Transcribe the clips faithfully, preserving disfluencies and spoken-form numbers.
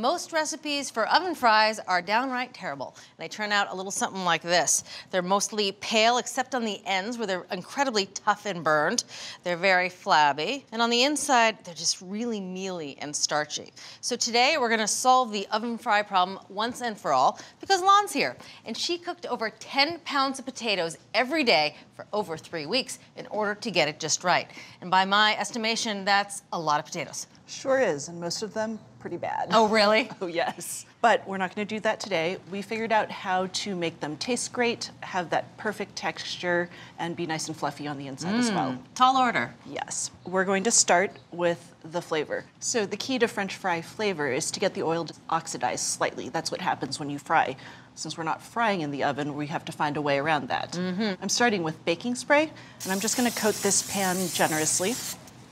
Most recipes for oven fries are downright terrible. They turn out a little something like this. They're mostly pale except on the ends where they're incredibly tough and burned. They're very flabby. And on the inside, they're just really mealy and starchy. So today we're gonna solve the oven fry problem once and for all because Lan's here. And she cooked over ten pounds of potatoes every day for over three weeks in order to get it just right. And by my estimation, that's a lot of potatoes. Sure is, and most of them pretty bad. Oh, really? Oh, yes. But we're not gonna do that today. We figured out how to make them taste great, have that perfect texture, and be nice and fluffy on the inside mm, as well. Tall order. Yes. We're going to start with the flavor. So the key to French fry flavor is to get the oil to oxidize slightly. That's what happens when you fry. Since we're not frying in the oven, we have to find a way around that. Mm-hmm. I'm starting with baking spray, and I'm just gonna coat this pan generously.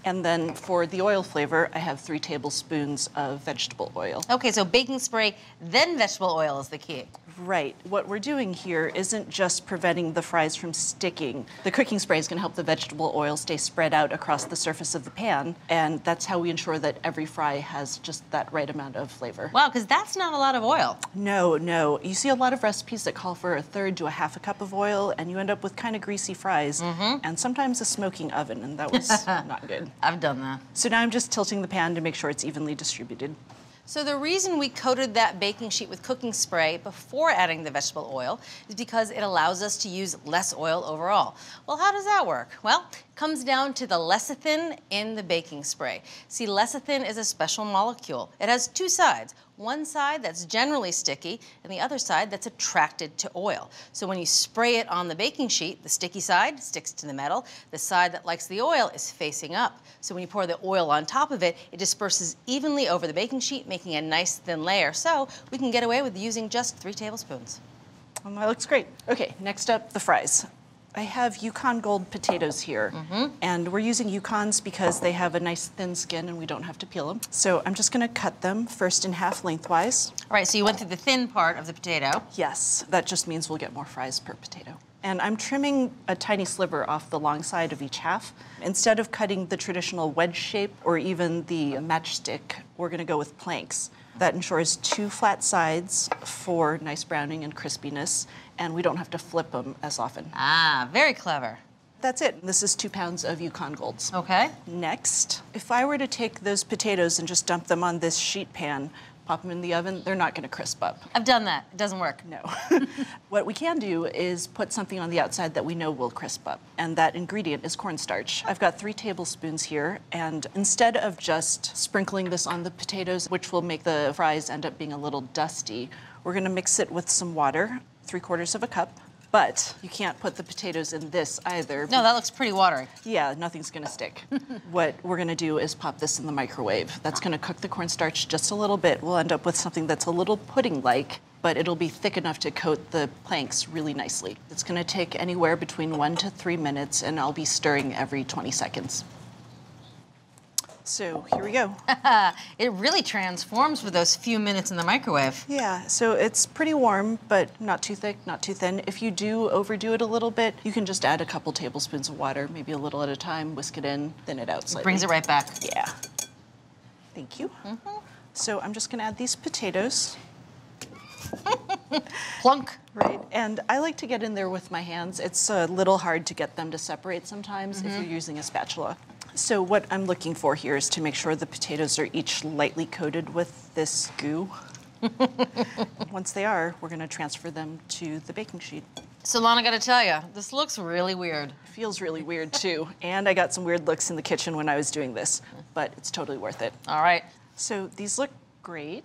And then for the oil flavor, I have three tablespoons of vegetable oil. Okay, so baking spray, then vegetable oil is the key. Right. What we're doing here isn't just preventing the fries from sticking. The cooking spray is going to help the vegetable oil stay spread out across the surface of the pan, and that's how we ensure that every fry has just that right amount of flavor. Wow, because that's not a lot of oil. No, no. You see a lot of recipes that call for a third to a half a cup of oil, and you end up with kind of greasy fries, mm-hmm. and sometimes a smoking oven, and that was not good. I've done that. So now I'm just tilting the pan to make sure it's evenly distributed. So the reason we coated that baking sheet with cooking spray before adding the vegetable oil is because it allows us to use less oil overall. Well, how does that work? Well, it comes down to the lecithin in the baking spray. See, lecithin is a special molecule. It has two sides. One side that's generally sticky and the other side that's attracted to oil. So when you spray it on the baking sheet, the sticky side sticks to the metal. The side that likes the oil is facing up. So when you pour the oil on top of it, it disperses evenly over the baking sheet, making a nice thin layer. So we can get away with using just three tablespoons. Well, that looks great. Okay, next up, the fries. I have Yukon Gold potatoes here, mm-hmm. and we're using Yukons because they have a nice thin skin and we don't have to peel them. So I'm just gonna cut them first in half lengthwise. All right, so you went through the thin part of the potato. Yes, that just means we'll get more fries per potato. And I'm trimming a tiny sliver off the long side of each half. Instead of cutting the traditional wedge shape or even the matchstick, we're gonna go with planks. That ensures two flat sides for nice browning and crispiness, and we don't have to flip them as often. Ah, very clever. That's it. This is two pounds of Yukon Golds. Okay. Next, if I were to take those potatoes and just dump them on this sheet pan, pop them in the oven, they're not gonna crisp up. I've done that, it doesn't work. No. What we can do is put something on the outside that we know will crisp up, and that ingredient is cornstarch. I've got three tablespoons here, and instead of just sprinkling this on the potatoes, which will make the fries end up being a little dusty, we're gonna mix it with some water, three quarters of a cup. But you can't put the potatoes in this either. No, that looks pretty watery. Yeah, nothing's gonna stick. What we're gonna do is pop this in the microwave. That's gonna cook the cornstarch just a little bit. We'll end up with something that's a little pudding-like, but it'll be thick enough to coat the planks really nicely. It's gonna take anywhere between one to three minutes, and I'll be stirring every twenty seconds. So here we go. It really transforms with those few minutes in the microwave. Yeah, so it's pretty warm, but not too thick, not too thin. If you do overdo it a little bit, you can just add a couple tablespoons of water, maybe a little at a time, whisk it in, thin it out slightly. It brings it right back. Yeah. Thank you. Mm-hmm. So I'm just gonna add these potatoes. Plunk. Right, and I like to get in there with my hands. It's a little hard to get them to separate sometimes mm-hmm. if you're using a spatula. So what I'm looking for here is to make sure the potatoes are each lightly coated with this goo. Once they are, we're gonna transfer them to the baking sheet. So Lan, I gotta tell you, this looks really weird. It feels really weird too. And I got some weird looks in the kitchen when I was doing this, but it's totally worth it. All right. So these look great.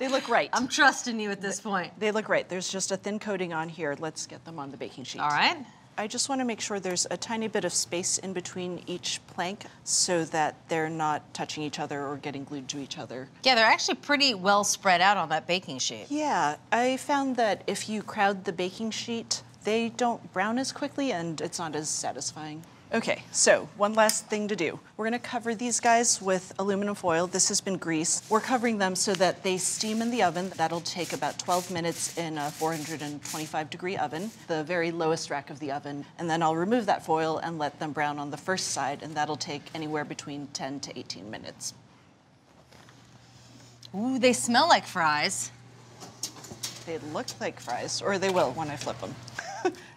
They look right. I'm trusting you at this point. They look right. There's just a thin coating on here. Let's get them on the baking sheet. All right. I just want to make sure there's a tiny bit of space in between each plank so that they're not touching each other or getting glued to each other. Yeah, they're actually pretty well spread out on that baking sheet. Yeah, I found that if you crowd the baking sheet, they don't brown as quickly and it's not as satisfying. Okay, so one last thing to do. We're gonna cover these guys with aluminum foil. This has been grease. We're covering them so that they steam in the oven. That'll take about twelve minutes in a four hundred twenty-five degree oven, the very lowest rack of the oven. And then I'll remove that foil and let them brown on the first side, and that'll take anywhere between ten to eighteen minutes. Ooh, they smell like fries. They look like fries, or they will when I flip them.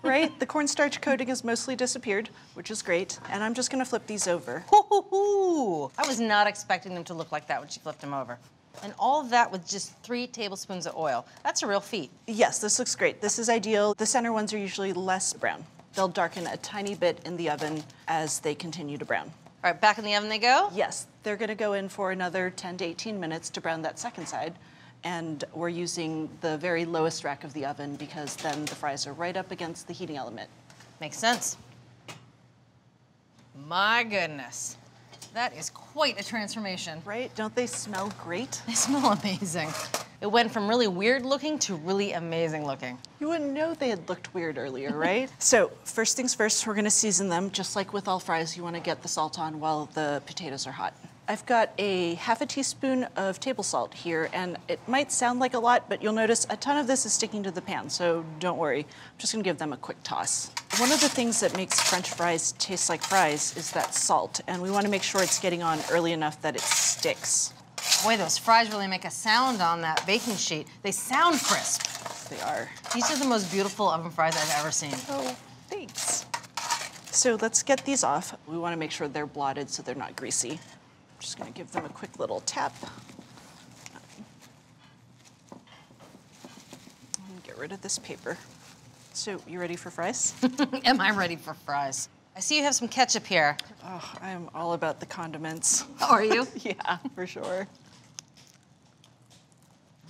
Right? The cornstarch coating has mostly disappeared, which is great. And I'm just gonna flip these over. Hoo, hoo, hoo. I was not expecting them to look like that when she flipped them over. And all of that with just three tablespoons of oil. That's a real feat. Yes, this looks great. This is ideal. The center ones are usually less brown. They'll darken a tiny bit in the oven as they continue to brown. All right, back in the oven they go? Yes, they're gonna go in for another ten to eighteen minutes to brown that second side. And we're using the very lowest rack of the oven because then the fries are right up against the heating element. Makes sense. My goodness. That is quite a transformation. Right? Don't they smell great? They smell amazing. It went from really weird looking to really amazing looking. You wouldn't know they had looked weird earlier, right? So first things first, we're gonna season them. Just like with all fries, you wanna get the salt on while the potatoes are hot. I've got a half a teaspoon of table salt here, and it might sound like a lot, but you'll notice a ton of this is sticking to the pan, so don't worry. I'm just gonna give them a quick toss. One of the things that makes French fries taste like fries is that salt, and we wanna make sure it's getting on early enough that it sticks. Boy, those fries really make a sound on that baking sheet. They sound crisp. They are. These are the most beautiful oven fries I've ever seen. Oh, thanks. So let's get these off. We wanna make sure they're blotted so they're not greasy. Just gonna give them a quick little tap. And get rid of this paper. So, you ready for fries? Am I ready for fries? I see you have some ketchup here. Oh, I'm all about the condiments. Oh, are you? Yeah, for sure.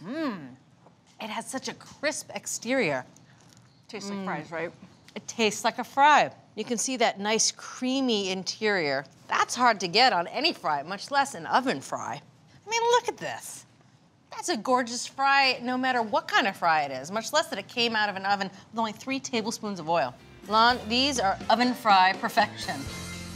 Mmm. It has such a crisp exterior. Tastes mm. like fries, right? It tastes like a fry. You can see that nice creamy interior. That's hard to get on any fry, much less an oven fry. I mean, look at this. That's a gorgeous fry no matter what kind of fry it is, much less that it came out of an oven with only three tablespoons of oil. Lan, these are oven fry perfection.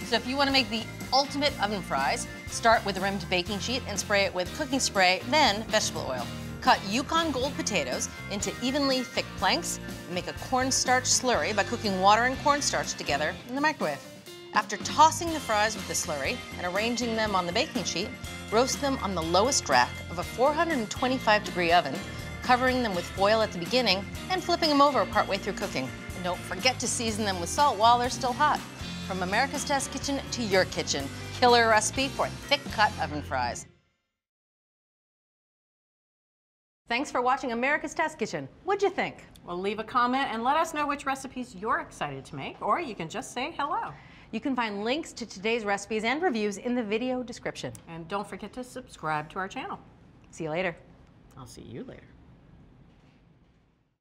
So if you want to make the ultimate oven fries, start with a rimmed baking sheet and spray it with cooking spray, then vegetable oil. Cut Yukon Gold potatoes into evenly thick planks and make a cornstarch slurry by cooking water and cornstarch together in the microwave. After tossing the fries with the slurry and arranging them on the baking sheet, roast them on the lowest rack of a four hundred twenty-five degree oven, covering them with foil at the beginning and flipping them over partway through cooking. And don't forget to season them with salt while they're still hot. From America's Test Kitchen to your kitchen, killer recipe for thick-cut oven fries. Thanks for watching America's Test Kitchen. What'd you think? Well, leave a comment and let us know which recipes you're excited to make, or you can just say hello. You can find links to today's recipes and reviews in the video description. And don't forget to subscribe to our channel. See you later. I'll see you later.